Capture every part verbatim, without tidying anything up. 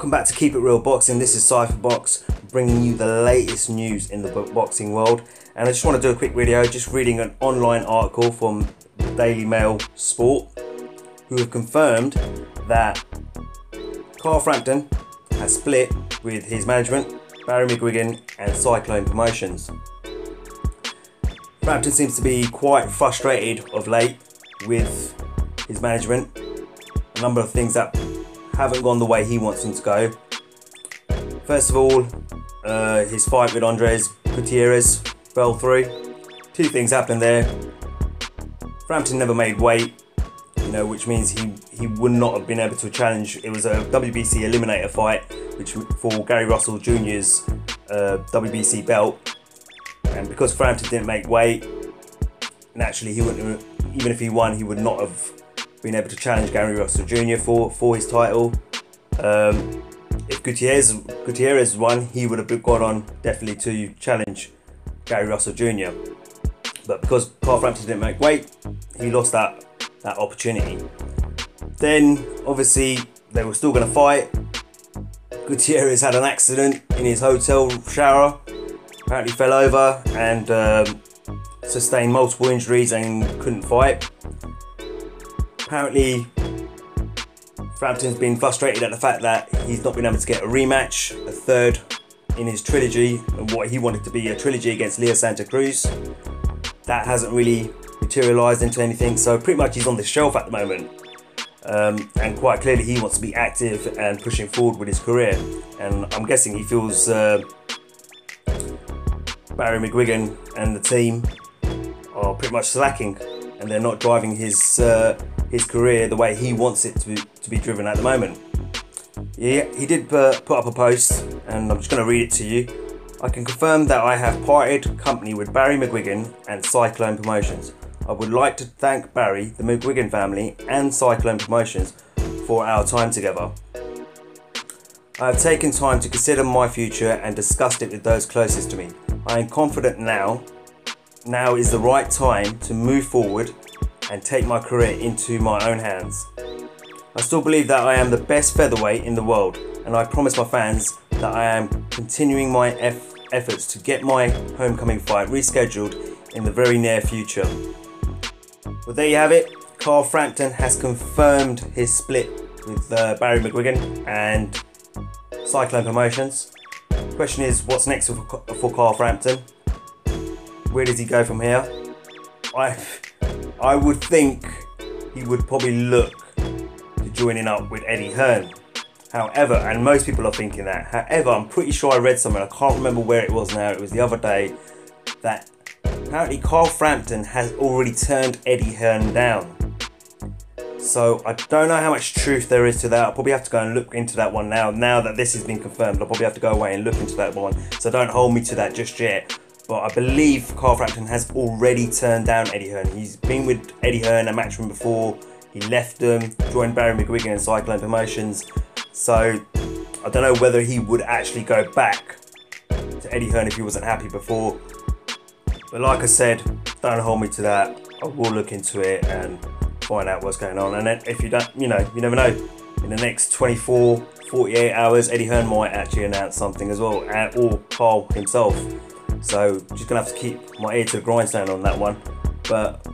Welcome back to Keep It Real Boxing. This is Cypher Box, bringing you the latest news in the boxing world. And I just want to do a quick video, just reading an online article from Daily Mail Sport, who have confirmed that Carl Frampton has split with his management, Barry McGuigan and Cyclone Promotions. Frampton seems to be quite frustrated of late with his management, a number of things that haven't gone the way he wants them to go. First of all, uh, his fight with Andres Gutierrez fell through. Two things happened there. Frampton never made weight, you know, which means he, he would not have been able to challenge. It was a W B C eliminator fight, which for Gary Russell Junior's uh, W B C belt. And because Frampton didn't make weight, naturally he wouldn't, even if he won, he would not have being able to challenge Gary Russell Junior for, for his title. Um, if Gutierrez, Gutierrez won, he would have gone on definitely to challenge Gary Russell Junior But because Carl Frampton didn't make weight, he lost that, that opportunity. Then, obviously, they were still going to fight. Gutierrez had an accident in his hotel shower, apparently fell over and um, sustained multiple injuries and couldn't fight. Apparently, Frampton's been frustrated at the fact that he's not been able to get a rematch, a third in his trilogy, and what he wanted to be a trilogy against Leo Santa Cruz. That hasn't really materialised into anything, so pretty much he's on the shelf at the moment. Um, and quite clearly he wants to be active and pushing forward with his career. And I'm guessing he feels uh, Barry McGuigan and the team are pretty much slacking, and they're not driving his... Uh, his career the way he wants it to be, to be driven at the moment. Yeah, he did uh, put up a post, and I'm just going to read it to you. I can confirm that I have parted company with Barry McGuigan and Cyclone Promotions. I would like to thank Barry, the McGuigan family and Cyclone Promotions for our time together. I have taken time to consider my future and discussed it with those closest to me. I am confident now, now is the right time to move forward and take my career into my own hands. I still believe that I am the best featherweight in the world, and I promise my fans that I am continuing my eff efforts to get my homecoming fight rescheduled in the very near future. Well, there you have it. Carl Frampton has confirmed his split with uh, Barry McGuigan and Cyclone Promotions. The question is, what's next for, for Carl Frampton? Where does he go from here? I. I would think he would probably look to joining up with Eddie Hearn. However, and most people are thinking that. However, I'm pretty sure I read somewhere, I can't remember where it was now, it was the other day, that apparently Carl Frampton has already turned Eddie Hearn down. So I don't know how much truth there is to that. I'll probably have to go and look into that one now. Now that this has been confirmed, I'll probably have to go away and look into that one. So don't hold me to that just yet. But I believe Carl Frampton has already turned down Eddie Hearn. He's been with Eddie Hearn and Matchroom before. He left them, joined Barry McGuigan and Cyclone Promotions. So I don't know whether he would actually go back to Eddie Hearn if he wasn't happy before. But like I said, don't hold me to that. I will look into it and find out what's going on. And then if you don't, you know, you never know. In the next twenty-four, forty-eight hours, Eddie Hearn might actually announce something as well, or Carl himself. So just gonna have to keep my ear to the grindstone on that one. But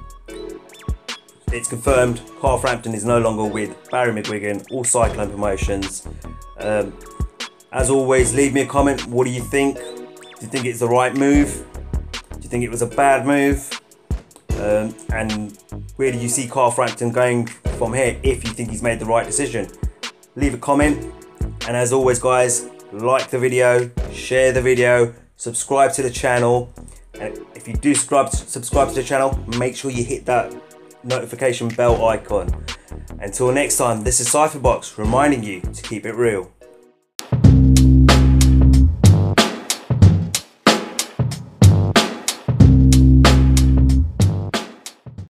it's confirmed Carl Frampton is no longer with Barry McGuigan or Cyclone Promotions. Um, as always, leave me a comment. What do you think? Do you think it's the right move? Do you think it was a bad move? Um, and where do you see Carl Frampton going from here if you think he's made the right decision? Leave a comment. And as always, guys, like the video, share the video, subscribe to the channel, and if you do subscribe subscribe to the channel, make sure you hit that notification bell icon. Until next time, this is Cypher Box reminding you to keep it real.